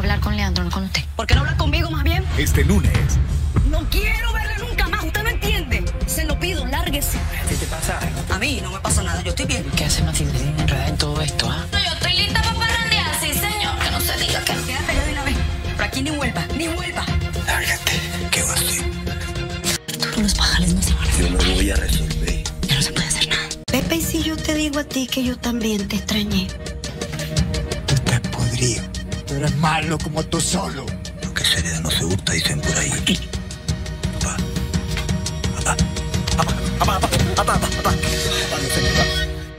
hablar con Leandro, no con usted. ¿Por qué no habla conmigo más bien? Este lunes. No quiero verle nunca más, usted no entiende. Se lo pido, lárguese. ¿Qué te pasa? A mí no me pasa nada, yo estoy bien. ¿Qué hace Matilde enredada en todo esto, ah? No, yo estoy lista para parrandear, sí señor. Que no se diga que no. Quédate ya de una vez. Por aquí ni vuelva, ni vuelva. Lárgate, que vas tú. Tú los bajales no se van a hacer. Yo lo voy a resolver. Ya no se puede hacer nada. Pepe, y si yo te digo a ti que yo también te extrañé. Tú estás podrido. Tú eres malo como tú solo. Lo que se hereda no se gusta, dicen por ahí.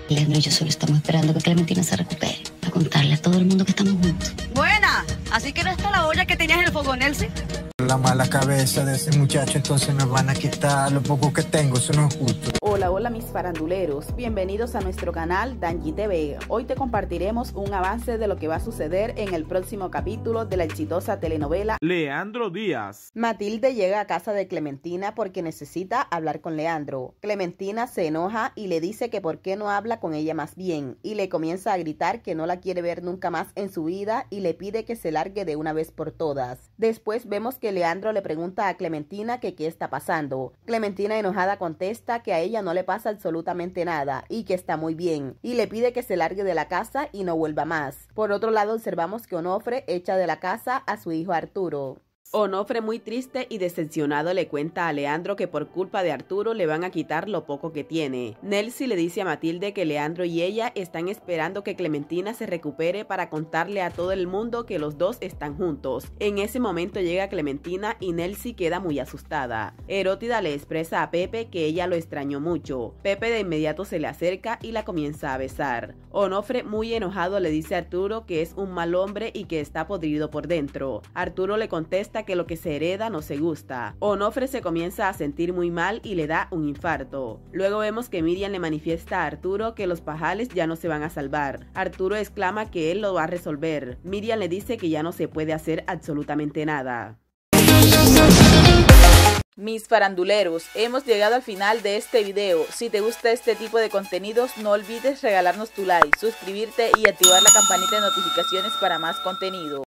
Leandro y yo solo estamos esperando que Clementina se recupere para contarle a todo el mundo que estamos juntos. Buena, así que no está la olla que tenías en el fogón, Elsie. La mala cabeza de ese muchacho, entonces me van a quitar lo poco que tengo, eso no es justo. Hola, hola mis faranduleros, bienvenidos a nuestro canal Danji TV. Hoy te compartiremos un avance de lo que va a suceder en el próximo capítulo de la exitosa telenovela Leandro Díaz. Matilde llega a casa de Clementina porque necesita hablar con Leandro. Clementina se enoja y le dice que por qué no habla con ella más bien, y le comienza a gritar que no la quiere ver nunca más en su vida y le pide que se largue de una vez por todas. Después vemos que Leandro le pregunta a Clementina que qué está pasando. Clementina enojada contesta que a ella no le pasa absolutamente nada y que está muy bien, y le pide que se largue de la casa y no vuelva más. Por otro lado, observamos que Onofre echa de la casa a su hijo Arturo. Onofre, muy triste y decepcionado, le cuenta a Leandro que por culpa de Arturo le van a quitar lo poco que tiene. Nelsie le dice a Matilde que Leandro y ella están esperando que Clementina se recupere para contarle a todo el mundo que los dos están juntos. En ese momento llega Clementina y Nelsie queda muy asustada. Herótida le expresa a Pepe que ella lo extrañó mucho. Pepe de inmediato se le acerca y la comienza a besar. Onofre, muy enojado, le dice a Arturo que es un mal hombre y que está podrido por dentro. Arturo le contesta que lo que se hereda no se gusta. Onofre se comienza a sentir muy mal y le da un infarto. Luego vemos que Miriam le manifiesta a Arturo que los pajales ya no se van a salvar. Arturo exclama que él lo va a resolver. Miriam le dice que ya no se puede hacer absolutamente nada. Mis faranduleros, hemos llegado al final de este video. Si te gusta este tipo de contenidos, no olvides regalarnos tu like, suscribirte y activar la campanita de notificaciones para más contenido.